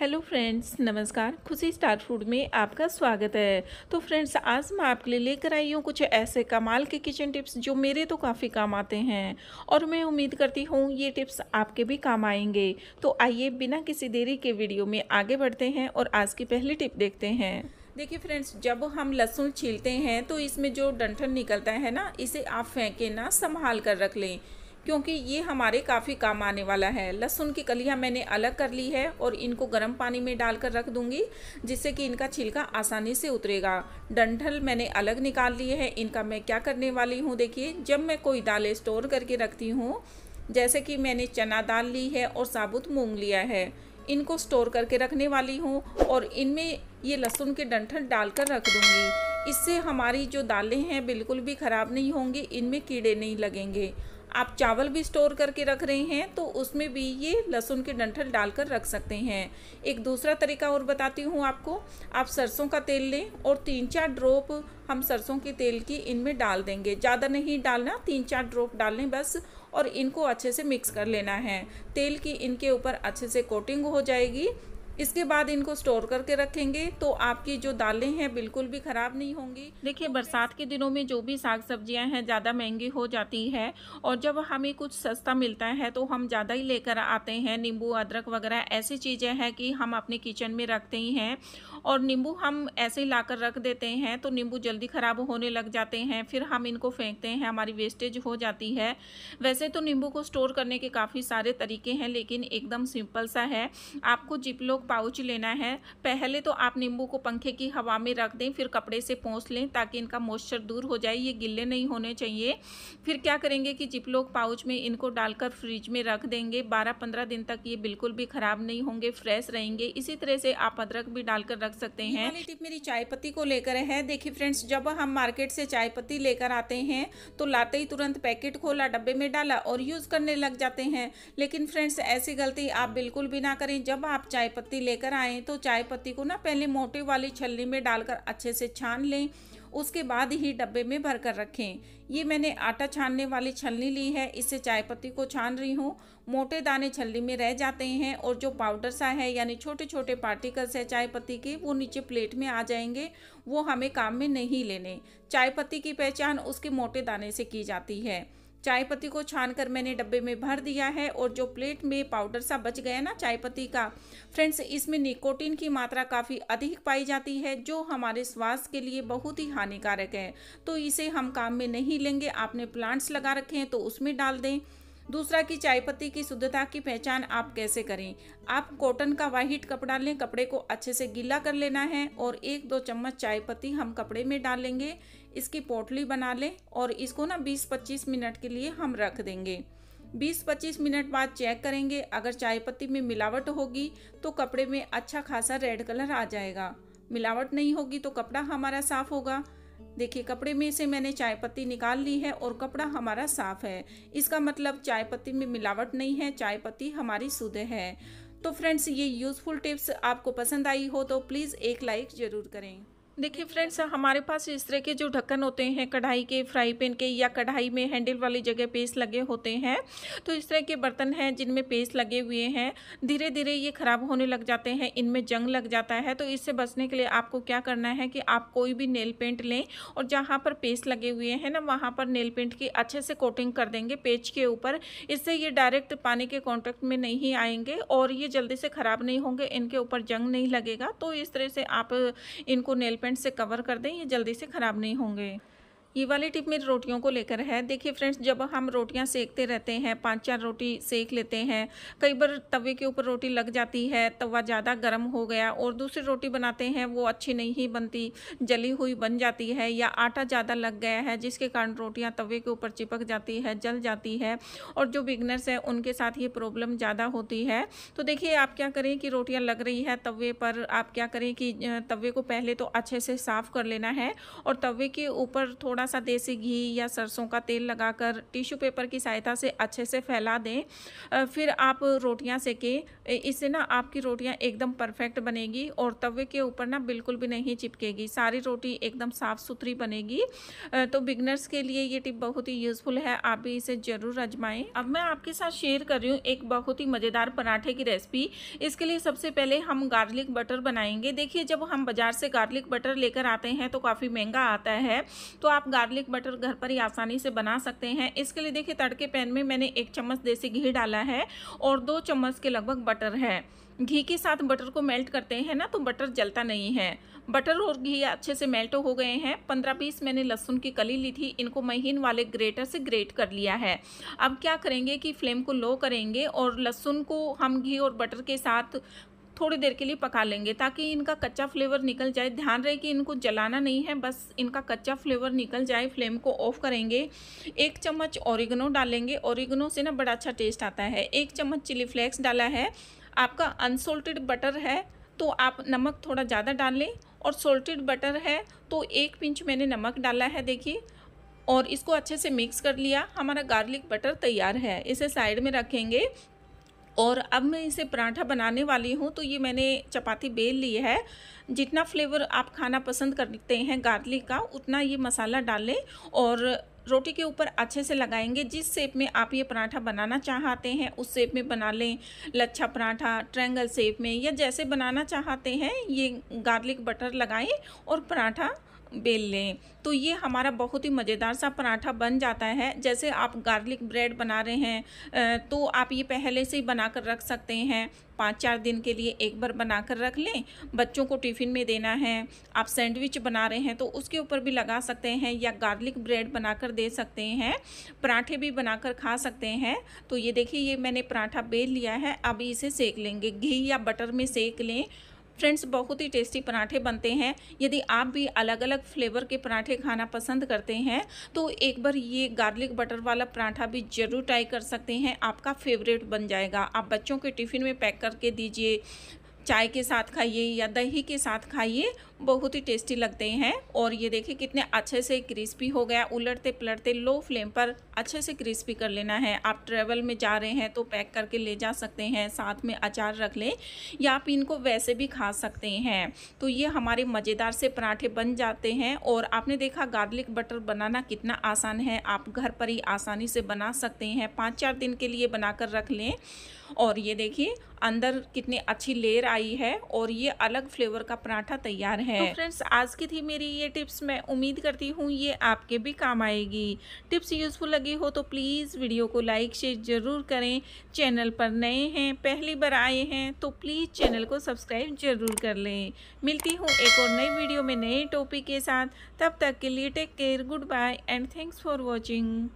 Hello friends, नमस्कार। खुशी star food में आपका स्वागत है। तो फ्रेंड्स, आज मैं आपके लिए लेकर आई हूँ कुछ ऐसे कमाल के किचन टिप्स जो मेरे तो काफ़ी काम आते हैं और मैं उम्मीद करती हूँ ये टिप्स आपके भी काम आएंगे। तो आइए बिना किसी देरी के वीडियो में आगे बढ़ते हैं और आज की पहली टिप देखते हैं। देखिए फ्रेंड्स, जब हम लहसुन छीलते हैं तो इसमें जो डंठल निकलता है ना, इसे आप फेंके ना, संभाल कर रख लें क्योंकि ये हमारे काफ़ी काम आने वाला है। लहसुन की कलियां मैंने अलग कर ली है और इनको गर्म पानी में डालकर रख दूंगी जिससे कि इनका छिलका आसानी से उतरेगा। डंठल मैंने अलग निकाल लिए है। इनका मैं क्या करने वाली हूँ, देखिए, जब मैं कोई दालें स्टोर करके रखती हूँ, जैसे कि मैंने चना दाल ली है और साबुत मूंग लिया है, इनको स्टोर करके रखने वाली हूँ और इनमें ये लहसुन के डंठल डालकर रख दूँगी। इससे हमारी जो दालें हैं बिल्कुल भी ख़राब नहीं होंगी, इनमें कीड़े नहीं लगेंगे। आप चावल भी स्टोर करके रख रहे हैं तो उसमें भी ये लहसुन के डंठल डालकर रख सकते हैं। एक दूसरा तरीका और बताती हूँ आपको। आप सरसों का तेल लें और 3-4 ड्रॉप हम सरसों के तेल की इनमें डाल देंगे। ज़्यादा नहीं डालना, 3-4 ड्रॉप डालें बस, और इनको अच्छे से मिक्स कर लेना है। तेल की इनके ऊपर अच्छे से कोटिंग हो जाएगी। इसके बाद इनको स्टोर करके रखेंगे तो आपकी जो दालें हैं बिल्कुल भी ख़राब नहीं होंगी। देखिए, बरसात के दिनों में जो भी साग सब्जियां हैं ज़्यादा महंगी हो जाती है और जब हमें कुछ सस्ता मिलता है तो हम ज़्यादा ही लेकर आते हैं। नींबू, अदरक वगैरह ऐसी चीज़ें हैं कि हम अपने किचन में रखते ही हैं और नींबू हम ऐसे ही ला कर रख देते हैं तो नींबू जल्दी ख़राब होने लग जाते हैं, फिर हम इनको फेंकते हैं, हमारी वेस्टेज हो जाती है। वैसे तो नींबू को स्टोर करने के काफ़ी सारे तरीके हैं लेकिन एकदम सिंपल सा है। आपको जिपलॉक पाउच लेना है। पहले तो आप नींबू को पंखे की हवा में रख दें, फिर कपड़े से पोंछ लें ताकि इनका मॉइस्चर दूर हो जाए, ये गिले नहीं होने चाहिए। फिर क्या करेंगे कि जिपलॉक पाउच में इनको डालकर फ्रिज में रख देंगे। 12-15 दिन तक ये बिल्कुल भी ख़राब नहीं होंगे, फ्रेश रहेंगे। इसी तरह से आप अदरक भी डालकर रख सकते हैं। अगली टिप मेरी चाय पत्ती को लेकर है। देखिए फ्रेंड्स, जब हम मार्केट से चाय पत्ती लेकर आते हैं तो लाते ही तुरंत पैकेट खोला, डब्बे में डाला और यूज़ करने लग जाते हैं। लेकिन फ्रेंड्स, ऐसी गलती आप बिल्कुल भी ना करें। जब आप चाय पत्ती लेकर आएँ तो चाय पत्ती को ना पहले मोटे वाली छलनी में डालकर अच्छे से छान लें, उसके बाद ही डब्बे में भर कर रखें। ये मैंने आटा छानने वाली छलनी ली है, इससे चाय पत्ती को छान रही हूँ। मोटे दाने छलनी में रह जाते हैं और जो पाउडर सा है यानी छोटे छोटे पार्टिकल्स है चाय पत्ती के, वो नीचे प्लेट में आ जाएंगे, वो हमें काम में नहीं लेने। चाय पत्ती की पहचान उसके मोटे दाने से की जाती है। चाय पत्ती को छानकर मैंने डब्बे में भर दिया है और जो प्लेट में पाउडर सा बच गया ना चाय पत्ती का, फ्रेंड्स, इसमें निकोटीन की मात्रा काफ़ी अधिक पाई जाती है जो हमारे स्वास्थ्य के लिए बहुत ही हानिकारक है, तो इसे हम काम में नहीं लेंगे। आपने प्लांट्स लगा रखे हैं तो उसमें डाल दें। दूसरा कि चाय पत्ती की शुद्धता की पहचान आप कैसे करें। आप कॉटन का वाइट कपड़ा लें, कपड़े को अच्छे से गीला कर लेना है और 1-2 चम्मच चाय पत्ती हम कपड़े में डालेंगे। इसकी पोटली बना लें और इसको ना 20-25 मिनट के लिए हम रख देंगे। 20-25 मिनट बाद चेक करेंगे, अगर चाय पत्ती में मिलावट होगी तो कपड़े में अच्छा खासा रेड कलर आ जाएगा, मिलावट नहीं होगी तो कपड़ा हमारा साफ होगा। देखिए, कपड़े में से मैंने चाय पत्ती निकाल ली है और कपड़ा हमारा साफ है। इसका मतलब चाय पत्ती में मिलावट नहीं है, चाय पत्ती हमारी शुद्ध है। तो फ्रेंड्स, ये यूज़फुल टिप्स आपको पसंद आई हो तो प्लीज़ एक लाइक ज़रूर करें। देखिए फ्रेंड्स, हमारे पास इस तरह के जो ढक्कन होते हैं कढ़ाई के, फ्राई पैन के, या कढ़ाई में हैंडल वाली जगह पेस्ट लगे होते हैं, तो इस तरह के बर्तन हैं जिनमें पेस्ट लगे हुए हैं। धीरे धीरे ये ख़राब होने लग जाते हैं, इनमें जंग लग जाता है। तो इससे बचने के लिए आपको क्या करना है कि आप कोई भी नेल पेंट लें और जहाँ पर पेस्ट लगे हुए हैं ना, वहाँ पर नेल पेंट की अच्छे से कोटिंग कर देंगे पेज के ऊपर। इससे ये डायरेक्ट पानी के कॉन्टेक्ट में नहीं आएंगे और ये जल्दी से ख़राब नहीं होंगे, इनके ऊपर जंग नहीं लगेगा। तो इस तरह से आप इनको नेल पेंट से कवर कर दें, ये जल्दी से ख़राब नहीं होंगे। ये वाली टिप मेरी रोटियों को लेकर है। देखिए फ्रेंड्स, जब हम रोटियां सेकते रहते हैं, 5-4 रोटी सेक लेते हैं, कई बार तवे के ऊपर रोटी लग जाती है, तवा ज़्यादा गर्म हो गया और दूसरी रोटी बनाते हैं वो अच्छी नहीं बनती, जली हुई बन जाती है, या आटा ज़्यादा लग गया है जिसके कारण रोटियां तवे के ऊपर चिपक जाती है, जल जाती है। और जो बिगनर्स हैं उनके साथ ये प्रॉब्लम ज़्यादा होती है। तो देखिए, आप क्या करें कि रोटियाँ लग रही है तवे पर, आप क्या करें कि तवे को पहले तो अच्छे से साफ़ कर लेना है और तवे के ऊपर थोड़ा थोड़ा सा देसी घी या सरसों का तेल लगाकर टिश्यू पेपर की सहायता से अच्छे से फैला दें। फिर आप रोटियां सेकें, इससे ना आपकी रोटियां एकदम परफेक्ट बनेगी और तवे के ऊपर ना बिल्कुल भी नहीं चिपकेगी, सारी रोटी एकदम साफ़ सुथरी बनेगी। तो बिगनर्स के लिए ये टिप बहुत ही यूज़फुल है, आप भी इसे ज़रूर आजमाएं। अब मैं आपके साथ शेयर कर रही हूँ एक बहुत ही मज़ेदार पराठे की रेसिपी। इसके लिए सबसे पहले हम गार्लिक बटर बनाएंगे। देखिए जब हम बाज़ार से गार्लिक बटर लेकर आते हैं तो काफ़ी महंगा आता है, तो आप गार्लिक बटर घर पर ही आसानी से बना सकते हैं। इसके लिए देखिए तड़के पैन में मैंने 1 चम्मच देसी घी डाला है और 2 चम्मच के लगभग बटर है। घी के साथ बटर को मेल्ट करते हैं ना तो बटर जलता नहीं है। बटर और घी अच्छे से मेल्ट हो गए हैं। 15-20 मैंने लहसुन की कली ली थी, इनको महीन वाले ग्रेटर से ग्रेट कर लिया है। अब क्या करेंगे कि फ्लेम को लो करेंगे और लहसुन को हम घी और बटर के साथ थोड़ी देर के लिए पका लेंगे ताकि इनका कच्चा फ्लेवर निकल जाए। ध्यान रहे कि इनको जलाना नहीं है, बस इनका कच्चा फ्लेवर निकल जाए। फ्लेम को ऑफ करेंगे। 1 चम्मच ओरिगेनो डालेंगे, ओरिगेनो से ना बड़ा अच्छा टेस्ट आता है। 1 चम्मच चिली फ्लेक्स डाला है। आपका अनसॉल्टेड बटर है तो आप नमक थोड़ा ज़्यादा डाल लें, और सॉल्टेड बटर है तो 1 पिंच मैंने नमक डाला है। देखिए, और इसको अच्छे से मिक्स कर लिया। हमारा गार्लिक बटर तैयार है, इसे साइड में रखेंगे। और अब मैं इसे पराठा बनाने वाली हूँ, तो ये मैंने चपाती बेल ली है। जितना फ्लेवर आप खाना पसंद करते हैं गार्लिक का, उतना ये मसाला डाल लें और रोटी के ऊपर अच्छे से लगाएंगे। जिस शेप में आप ये पराठा बनाना चाहते हैं उस शेप में बना लें, लच्छा पराठा, ट्रायंगल शेप में, या जैसे बनाना चाहते हैं। ये गार्लिक बटर लगाएं और पराठा बेल लें, तो ये हमारा बहुत ही मज़ेदार सा पराठा बन जाता है। जैसे आप गार्लिक ब्रेड बना रहे हैं तो आप ये पहले से ही बना कर रख सकते हैं। 5-4 दिन के लिए एक बार बना कर रख लें, बच्चों को टिफ़िन में देना है। आप सैंडविच बना रहे हैं तो उसके ऊपर भी लगा सकते हैं, या गार्लिक ब्रेड बना कर दे सकते हैं। पराठे भी बना कर खा सकते हैं। तो ये देखिए, ये मैंने पराठा बेल लिया है। अब इसे सेक लेंगे, घी या बटर में सेक लें। फ्रेंड्स, बहुत ही टेस्टी पराठे बनते हैं। यदि आप भी अलग अलग फ्लेवर के पराठे खाना पसंद करते हैं तो एक बार ये गार्लिक बटर वाला पराठा भी ज़रूर ट्राई कर सकते हैं, आपका फेवरेट बन जाएगा। आप बच्चों के टिफ़िन में पैक करके दीजिए, चाय के साथ खाइए या दही के साथ खाइए, बहुत ही टेस्टी लगते हैं। और ये देखिए कितने अच्छे से क्रिस्पी हो गया। उलटते पलटते लो फ्लेम पर अच्छे से क्रिस्पी कर लेना है। आप ट्रैवल में जा रहे हैं तो पैक करके ले जा सकते हैं, साथ में अचार रख लें, या आप इनको वैसे भी खा सकते हैं। तो ये हमारे मज़ेदार से पराठे बन जाते हैं। और आपने देखा गार्लिक बटर बनाना कितना आसान है, आप घर पर ही आसानी से बना सकते हैं। 5-4 दिन के लिए बना कर रख लें। और ये देखिए अंदर कितनी अच्छी लेयर आई है, और ये अलग फ्लेवर का पराठा तैयार है। तो फ्रेंड्स, आज की थी मेरी ये टिप्स। मैं उम्मीद करती हूँ ये आपके भी काम आएगी। टिप्स यूज़फुल लगी हो तो प्लीज़ वीडियो को लाइक शेयर ज़रूर करें। चैनल पर नए हैं, पहली बार आए हैं तो प्लीज़ चैनल को सब्सक्राइब ज़रूर कर लें। मिलती हूँ एक और नई वीडियो में नए टॉपिक के साथ। तब तक के लिए take care, good bye and thanks for watching.